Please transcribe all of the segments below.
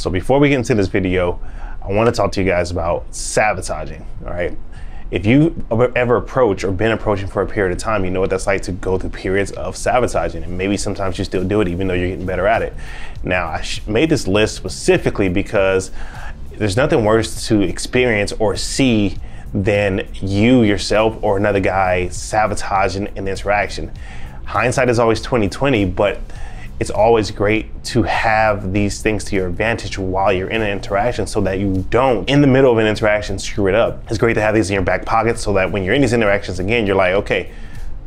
So before we get into this video, I want to talk to you guys about sabotaging, all right? If you ever approach or been approaching for a period of time, you know what that's like to go through periods of sabotaging, and maybe sometimes you still do it even though you're getting better at it. Now, I made this list specifically because there's nothing worse to experience or see than you yourself or another guy sabotaging an interaction. Hindsight is always 20/20, but it's always great to have these things to your advantage while you're in an interaction so that you don't, in the middle of an interaction, screw it up. It's great to have these in your back pocket so that when you're in these interactions again, you're like, okay,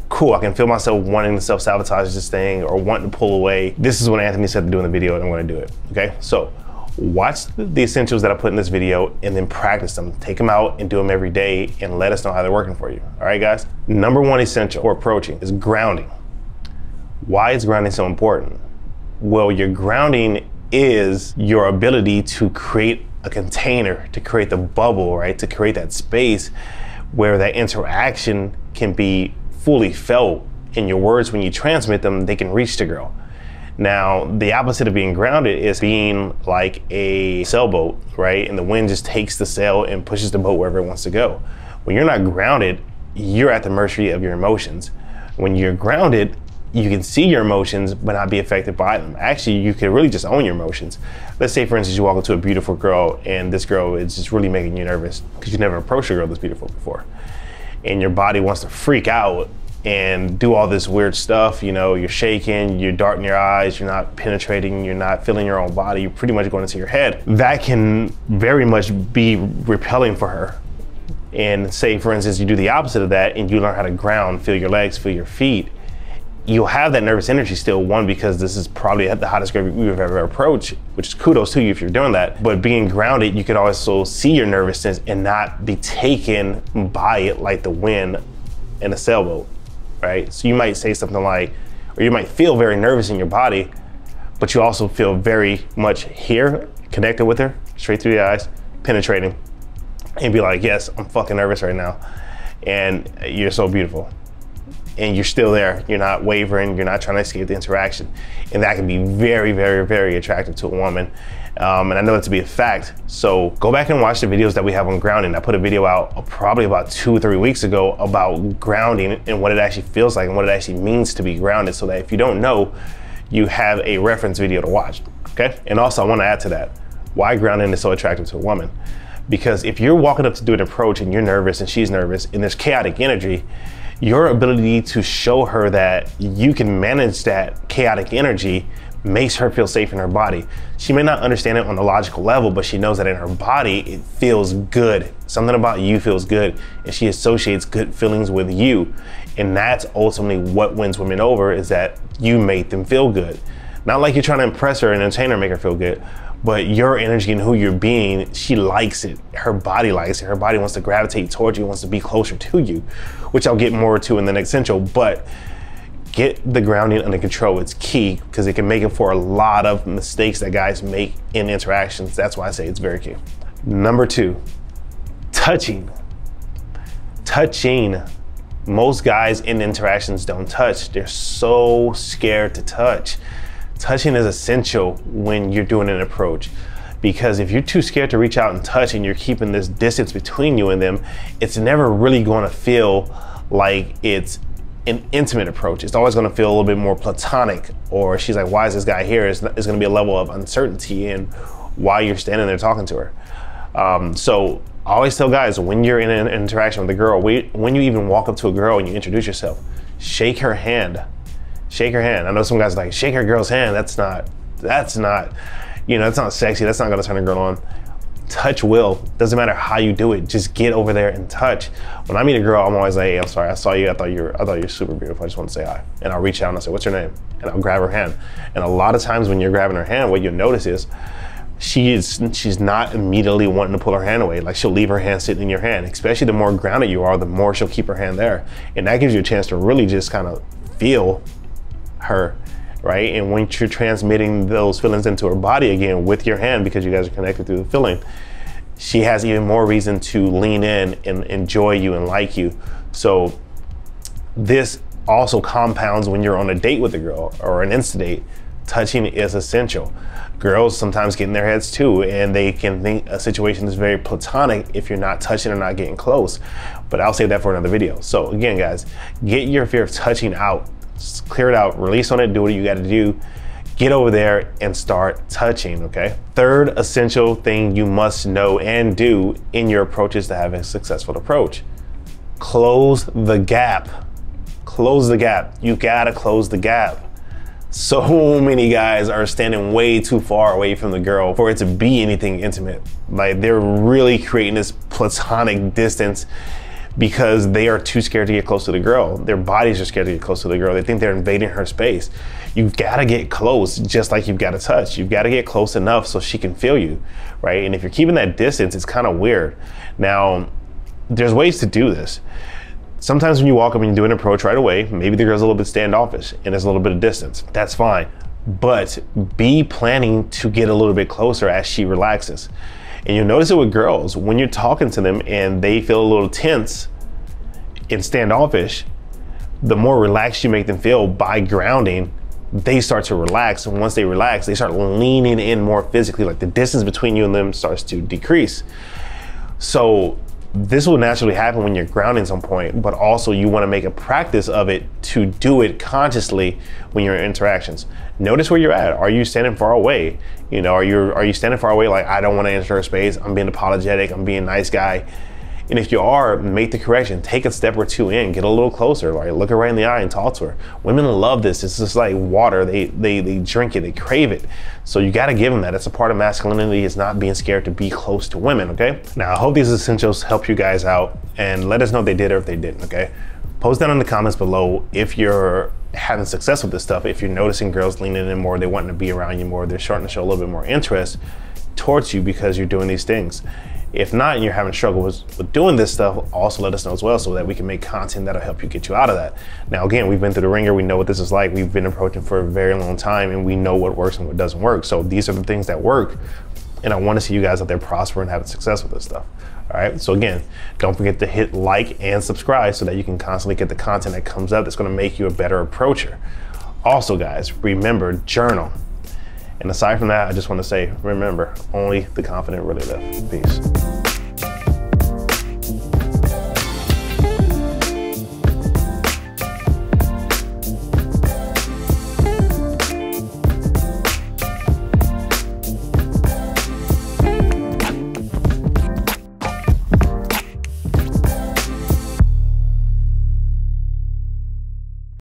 cool, I can feel myself wanting to self-sabotage this thing or wanting to pull away. This is what Anthony said to do in the video, and I'm gonna do it, okay? So watch the essentials that I put in this video and then practice them. Take them out and do them every day and let us know how they're working for you, all right, guys? Number one essential for approaching is grounding. Why is grounding so important? Well, your grounding is your ability to create a container, to create the bubble, right? To create that space where that interaction can be fully felt in your words. When you transmit them, they can reach the girl. Now, the opposite of being grounded is being like a sailboat, right? And the wind just takes the sail and pushes the boat wherever it wants to go. When you're not grounded, you're at the mercy of your emotions. When you're grounded, you can see your emotions, but not be affected by them. Actually, you can really just own your emotions. Let's say, for instance, you walk into a beautiful girl and this girl is just really making you nervous because you never approached a girl that's beautiful before. And your body wants to freak out and do all this weird stuff. You know, you're shaking, you're darting your eyes, you're not penetrating, you're not feeling your own body, you're pretty much going into your head. That can very much be repelling for her. And say, for instance, you do the opposite of that and you learn how to ground, feel your legs, feel your feet. You'll have that nervous energy still, one, because this is probably the hottest girl you've ever approached, which is kudos to you if you're doing that. But being grounded, you can also see your nervousness and not be taken by it like the wind in a sailboat, right? So you might say something like, or you might feel very nervous in your body, but you also feel very much here, connected with her, straight through the eyes, penetrating, and be like, yes, I'm fucking nervous right now. And you're so beautiful. And you're still there, you're not wavering, you're not trying to escape the interaction. And that can be very, very, very attractive to a woman. And I know that to be a fact. So go back and watch the videos that we have on grounding. I put a video out probably about 2 or 3 weeks ago about grounding and what it actually feels like and what it actually means to be grounded, so that if you don't know, you have a reference video to watch, okay? And also I wanna add to that, why grounding is so attractive to a woman. Because if you're walking up to do an approach and you're nervous and she's nervous and there's chaotic energy, your ability to show her that you can manage that chaotic energy makes her feel safe in her body. She may not understand it on a logical level, but she knows that in her body, it feels good. Something about you feels good, and she associates good feelings with you. And that's ultimately what wins women over, is that you make them feel good. Not like you're trying to impress her and entertain her, make her feel good, but your energy and who you're being, she likes it. Her body likes it. Her body wants to gravitate towards you, wants to be closer to you, which I'll get more to in the next essential, but get the grounding under control. It's key, because it can make it for a lot of mistakes that guys make in interactions. That's why I say it's very key. Number two, touching. Touching. Most guys in interactions don't touch. They're so scared to touch. Touching is essential when you're doing an approach, because if you're too scared to reach out and touch and you're keeping this distance between you and them, it's never really going to feel like it's an intimate approach. It's always going to feel a little bit more platonic, or she's like, why is this guy here? It's going to be a level of uncertainty in why you're standing there talking to her. So I always tell guys, when you're in an interaction with a girl, when you even walk up to a girl and you introduce yourself, shake her hand. Shake her hand. I know some guys are like, shake her girl's hand. That's not, you know, that's not sexy. That's not gonna turn a girl on. Touch will. Doesn't matter how you do it. Just get over there and touch. When I meet a girl, I'm always like, hey, I'm sorry, I saw you. I thought you were super beautiful. I just want to say hi. And I'll reach out and I'll say, what's your name? And I'll grab her hand. And a lot of times when you're grabbing her hand, what you'll notice is she's not immediately wanting to pull her hand away. Like, she'll leave her hand sitting in your hand. Especially the more grounded you are, the more she'll keep her hand there. And that gives you a chance to really just kind of feel her, right? And once you're transmitting those feelings into her body again with your hand, because you guys are connected through the feeling, she has even more reason to lean in and enjoy you and like you. So this also compounds when you're on a date with a girl or an insta date. touching is essential. Girls sometimes get in their heads too, and they can think a situation is very platonic if you're not touching or not getting close. But I'll save that for another video. So again, guys, get your fear of touching out, just clear it out, release on it, do what you gotta do. Get over there and start touching, okay? Third essential thing you must know and do in your approach is to have a successful approach. Close the gap. Close the gap. You gotta close the gap. So many guys are standing way too far away from the girl for it to be anything intimate. Like, they're really creating this platonic distance because they are too scared to get close to the girl. Their bodies are scared to get close to the girl. They think they're invading her space. You've got to get close, just like you've got to touch. You've got to get close enough so she can feel you, right? And if you're keeping that distance, it's kind of weird. Now, there's ways to do this. Sometimes when you walk up and you do an approach right away, maybe the girl's a little bit standoffish and there's a little bit of distance. That's fine. But be planning to get a little bit closer as she relaxes. And you'll notice it with girls, when you're talking to them and they feel a little tense and standoffish, the more relaxed you make them feel by grounding, they start to relax. And once they relax, they start leaning in more physically, like the distance between you and them starts to decrease. So this will naturally happen when you're grounding some point, but also you want to make a practice of it to do it consciously when you're in interactions. Notice where you're at. Are you standing far away? You know, are you standing far away? Like, I don't want to enter her space. I'm being apologetic. I'm being a nice guy. And if you are, make the correction. Take a step or two in. Get a little closer. Right? Look her right in the eye and talk to her. Women love this. It's just like water. They drink it. They crave it. So you got to give them that. It's a part of masculinity. It's not being scared to be close to women, okay? Now, I hope these essentials help you guys out. And let us know if they did or if they didn't, okay? Post down in the comments below if you're having success with this stuff, if you're noticing girls leaning in more, they wanting to be around you more, they're starting to show a little bit more interest towards you because you're doing these things. If not, and you're having struggle with doing this stuff, also let us know as well so that we can make content that'll help you get you out of that. Now, again, we've been through the ringer. We know what this is like. We've been approaching for a very long time and we know what works and what doesn't work. So these are the things that work. And I want to see you guys out there prosper and having success with this stuff. All right. So again, don't forget to hit like and subscribe so that you can constantly get the content that comes up that's going to make you a better approacher. Also, guys, remember, journal. And aside from that, I just want to say, remember, only the confident really live. Peace.